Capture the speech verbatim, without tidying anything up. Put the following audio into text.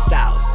lifestyles.